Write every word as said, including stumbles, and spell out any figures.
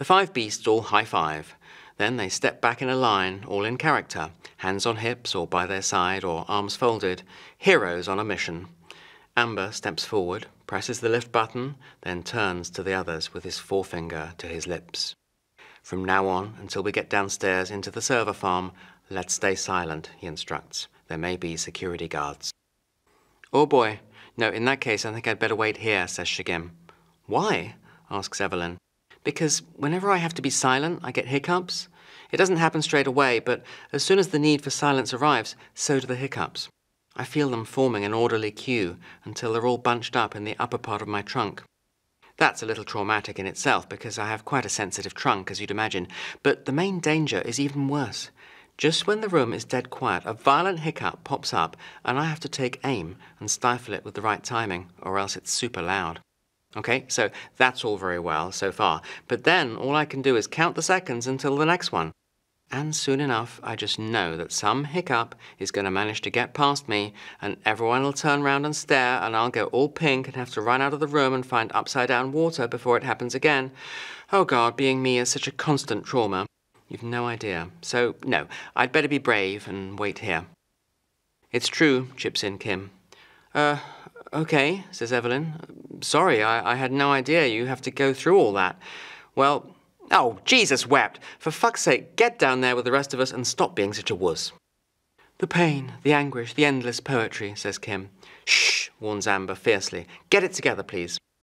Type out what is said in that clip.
The five beasts all high-five. Then they step back in a line, all in character, hands on hips or by their side or arms folded, heroes on a mission. Amber steps forward, presses the lift button, then turns to the others with his forefinger to his lips. From now on, until we get downstairs into the server farm, let's stay silent, he instructs. There may be security guards. Oh boy. No, in that case, I think I'd better wait here, says Shigem. Why? Asks Evelyn. Because whenever I have to be silent, I get hiccups. It doesn't happen straight away, but as soon as the need for silence arrives, so do the hiccups. I feel them forming an orderly queue until they're all bunched up in the upper part of my trunk. That's a little traumatic in itself because I have quite a sensitive trunk, as you'd imagine, but the main danger is even worse. Just when the room is dead quiet, a violent hiccup pops up and I have to take aim and stifle it with the right timing, or else it's super loud. Okay, so that's all very well so far, but then all I can do is count the seconds until the next one. And soon enough, I just know that some hiccup is going to manage to get past me and everyone will turn round and stare and I'll go all pink and have to run out of the room and find upside-down water before it happens again. Oh God, being me is such a constant trauma. You've no idea. So, no, I'd better be brave and wait here. It's true, chips in Kim. Uh, okay, says Evelyn. Sorry, I, I had no idea you have to go through all that. Well... Oh, Jesus wept! For fuck's sake, get down there with the rest of us and stop being such a wuss. The pain, the anguish, the endless poetry, says Kim. Shh, warns Amber fiercely. Get it together, please.